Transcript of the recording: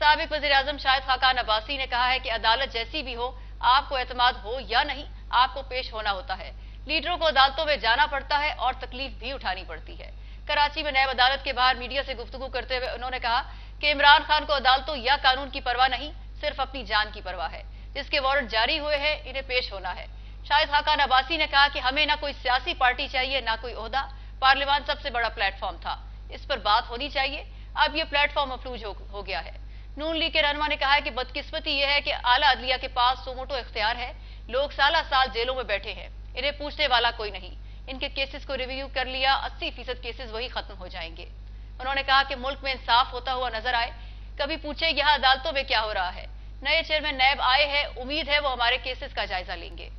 साबिक वज़ीर-ए-आज़म शाहिद खाकान अब्बासी ने कहा है कि अदालत जैसी भी हो, आपको एतमाद हो या नहीं, आपको पेश होना होता है। लीडरों को अदालतों में जाना पड़ता है और तकलीफ भी उठानी पड़ती है। कराची में नैब अदालत के बाहर मीडिया से गुफ्तगू करते हुए उन्होंने कहा कि इमरान खान को अदालतों या कानून की परवाह नहीं, सिर्फ अपनी जान की परवाह है। जिसके वारंट जारी हुए हैं, इन्हें पेश होना है। शाहिद खाकान अब्बासी ने कहा कि हमें ना कोई सियासी पार्टी चाहिए, ना कोई ओहदा। पार्लियामान सबसे बड़ा प्लेटफॉर्म था, इस पर बात होनी चाहिए। अब ये प्लेटफॉर्म अफलूज हो गया है। नून लीग के रहनुमा ने कहा है कि बदकिस्मती यह है कि आला अदलिया के पास सोमोटो इख्तियार है। लोग साला साल जेलों में बैठे हैं, इन्हें पूछने वाला कोई नहीं। इनके केसेस को रिव्यू कर लिया, 80% केसेस वही खत्म हो जाएंगे। उन्होंने कहा कि मुल्क में इंसाफ होता हुआ नजर आए, कभी पूछे यहाँ अदालतों में क्या हो रहा है। नए चेयरमैन नैब आए हैं, उम्मीद है वो हमारे केसेस का जायजा लेंगे।